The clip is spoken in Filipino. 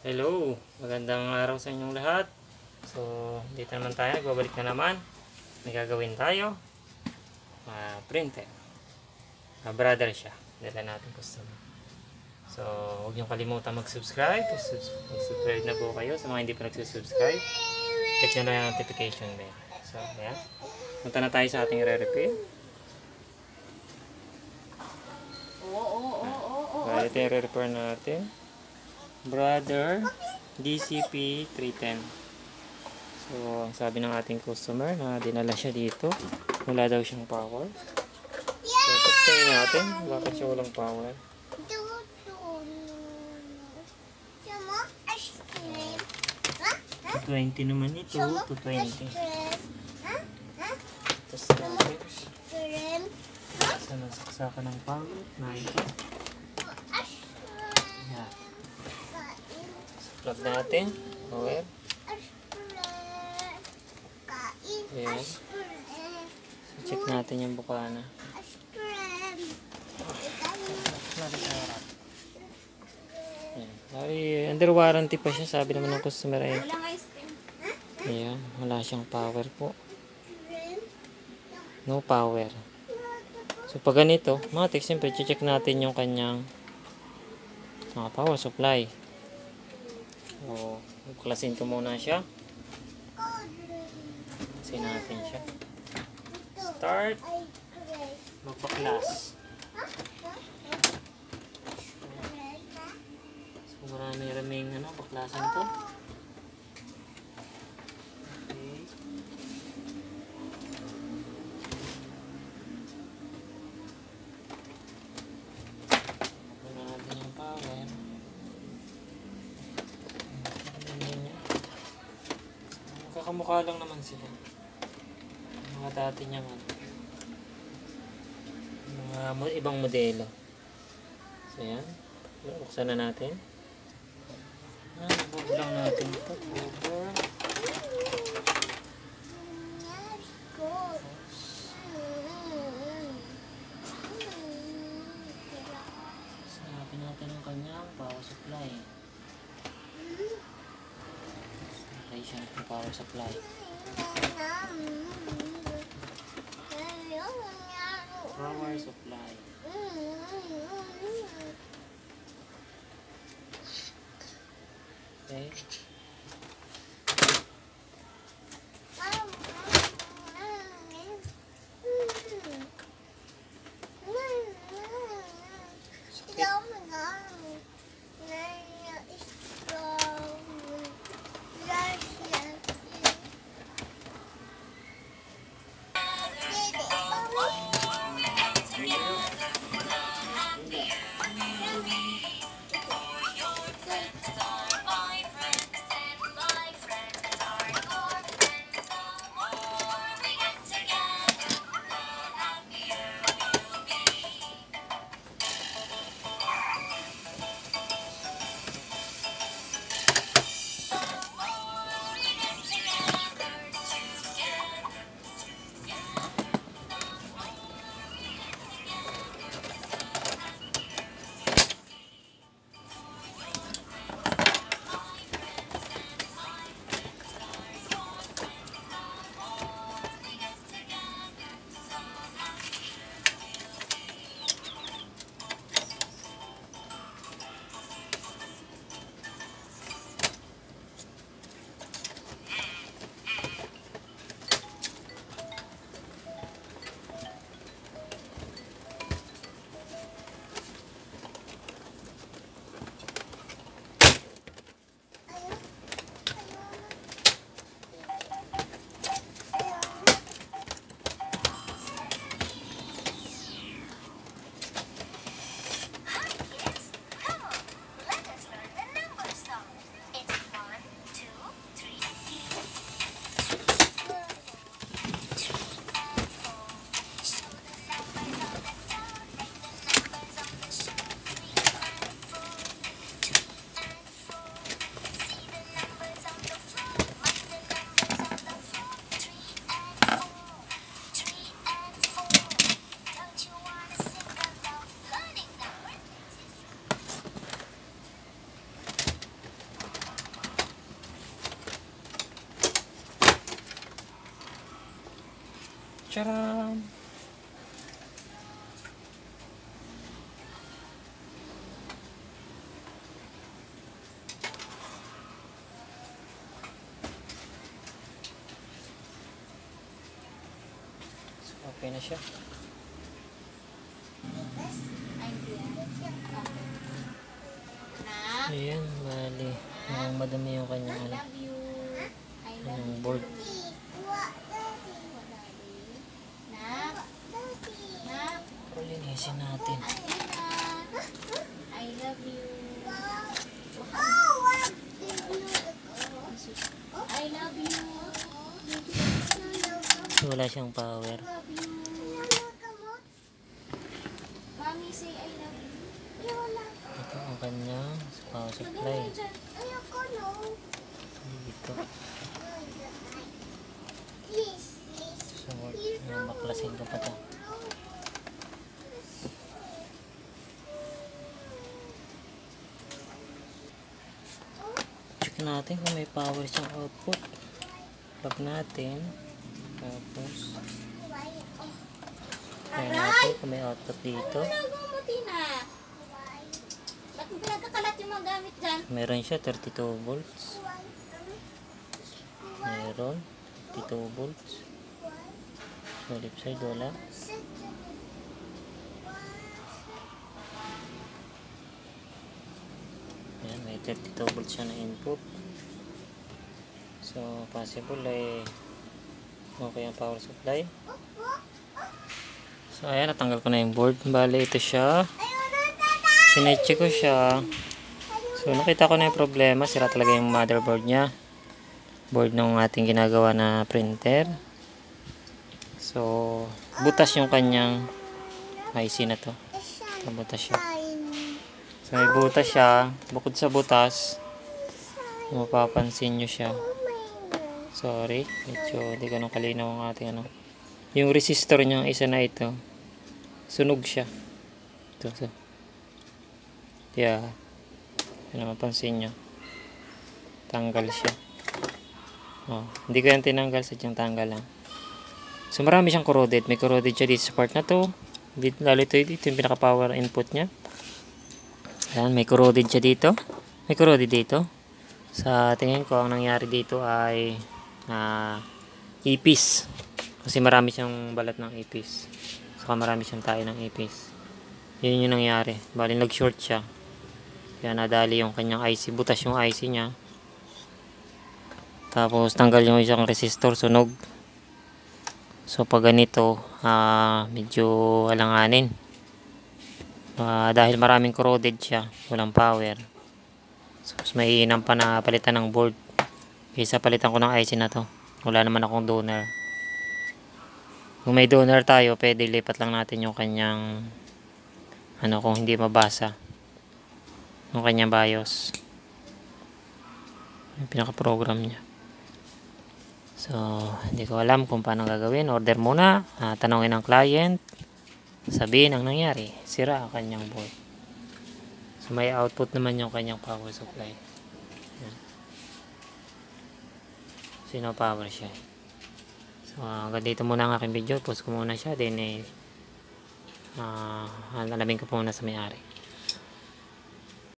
Hello, magandang araw sa inyong lahat. So, dito naman tayo, nagbabalik na naman. May gagawin tayo. Printer. Brother siya. Dala natin customer. So, huwag niyong kalimutan mag-subscribe. Mag-subscribe na po kayo. Sa mga hindi pa nagsubscribe, click na lang yung notification bell. So, ayan. Punta na tayo sa ating re-repair. Ito yung re-repair natin. Brother DCP-310. So, ang sabi ng ating customer na dinala siya dito, wala daw siyang power. So, testing natin bakit siya walang power. $220 naman ito, $220. Tapos natin sa nasaksakan ng power na ito. Ayan. Plug natin. Okay. Ayan. So, check natin yung buka na. Ayan. Under warranty pa siya. Sabi naman ng customer ay. Ayan. Wala siyang power po. No power. So, pag ganito, matik, siyempre, check natin yung kanyang power supply. O, buklasin ko muna siya. Buklasin natin siya. Start. Magpaklas. So, marami-raming paklasan to. Okay. Pagkakunan natin yung power. Kamukha lang naman sila. Mga dati niyang mga ibang modelo. So, ayan. Buksan na natin. Buksan lang natin ito. Over. Sinapin natin ang kanyang power supply. Ay siya ng power supply. Power supply. Okay. Caram. So, okay na siya. Ayan, bali. Madami yung kanyang board. Linisin natin. I love you. I love you. Wala siyang power. Mommy say I love you. Ito ang kanyang power supply. Dito. So, baklasin ko pa ito. Natin kung may power siyang output. Plug natin. Tapos kaya natin kung may output dito. Meron siya 32 volts. Meron 32 volts. So left side wala. Ayan, may 32 volts siya na input. So, possible ay okay ang power supply. So, ayan, natanggal ko na yung board. Bale, ito siya. Sineche ko siya. So, nakita ko na yung problema. Sira talaga yung motherboard niya. Board ng ating ginagawa na printer. So, butas yung kanyang IC na to. Butas siya. So, may butas siya. Bukod sa butas, mapapansin nyo siya. Sorry, medyo di ganun kalinaw ang ating ano. Yung resistor niya, isa na ito. Sunog siya. Ito. So. Yeah. Ano mapansin nyo. Tanggal siya. Oh, hindi ko yan tinanggal, sadyang tanggal lang. So, marami siyang corroded. May corroded siya dito sa part na to. Lalo ito yung pinaka-power input niya. Ayan, may corroded siya dito. May corroded dito. Sa tingin ko, ang nangyari dito ay ipis. Kasi marami siyang balat ng ipis. Saka marami siyang tayo ng ipis. Yun yung nangyari. Bali, nag-short siya. Kaya nadali yung kanyang IC. Butas yung IC niya. Tapos, tanggal yung isang resistor. Sunog. So, pag ganito, medyo alanganin. Dahil maraming corroded siya, walang power. So, mas maiinam pa na palitan ng board. Kaysa palitan ko ng IC na to. Wala naman akong donor. Kung may donor tayo, pwede lipat lang natin yung kanyang kung hindi mabasa. Yung kanyang BIOS. Yung pinaka-program niya. So, hindi ko alam kung paano gagawin. Order muna. Tanongin ang client. Sabihin ang nangyari, sira ang kanyang board. So may output naman yung kanyang power supply. Ayan. Sino power siya. So hanggang dito muna ang aking video. Pause ko muna siya. Then alamin ko muna sa may-ari.